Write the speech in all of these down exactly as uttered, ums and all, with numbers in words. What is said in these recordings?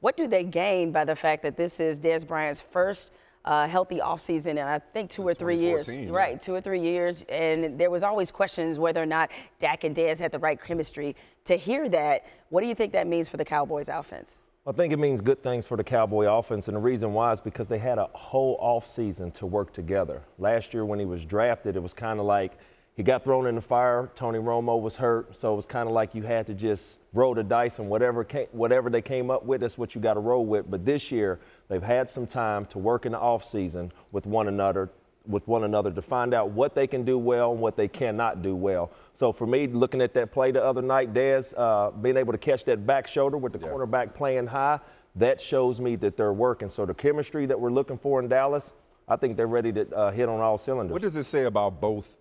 What do they gain by the fact that this is Dez Bryant's first uh, healthy offseason in, I think, two or three years? Yeah. Right, two or three years. And there was always questions whether or not Dak and Dez had the right chemistry. To hear that, what do you think that means for the Cowboys offense? I think it means good things for the Cowboy offense, and the reason why is because they had a whole offseason to work together. Last year when he was drafted, it was kind of like he got thrown in the fire, Tony Romo was hurt, so it was kind of like you had to just roll the dice, and whatever came, whatever they came up with, that's what you got to roll with. But this year, they've had some time to work in the offseason with one another, with one another to find out what they can do well and what they cannot do well. So for me, looking at that play the other night, Dez, uh, being able to catch that back shoulder with the yeah. cornerback playing high, that shows me that they're working. So the chemistry that we're looking for in Dallas, I think they're ready to uh, hit on all cylinders. What does it say about both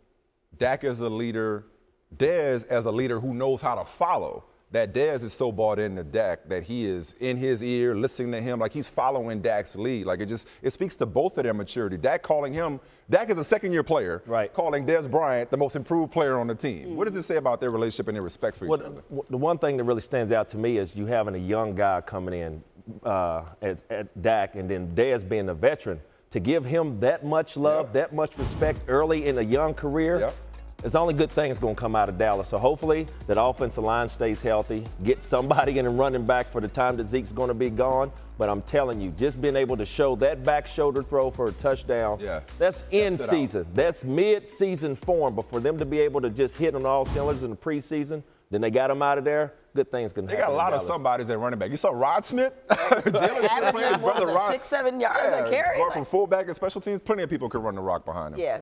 Dak as a leader, Dez as a leader who knows how to follow? That Dez is so bought into Dak that he is in his ear, listening to him, like he's following Dak's lead. Like it just, it speaks to both of their maturity. Dak calling him, Dak is a second-year player, right. calling Dez Bryant the most improved player on the team. Mm. What does it say about their relationship and their respect for well, each other? The one thing that really stands out to me is you having a young guy coming in uh, at, at Dak, and then Dez being a veteran. To give him that much love, yep. that much respect early in a young career, yep. it's only good things going to come out of Dallas. So hopefully that offensive line stays healthy, get somebody in and running back for the time that Zeke's going to be gone. But I'm telling you, just being able to show that back shoulder throw for a touchdown, yeah. that's in season. Out. That's mid-season form. But for them to be able to just hit on all cylinders in the preseason, then they got him out of there, good things can happen. They got a lot of somebodies at running back. You saw Rod Smith? Jalen Smith played his brother Rod. Six, seven yards yeah, a carry. Or from fullback and special teams, plenty of people could run the rock behind him. Yeah.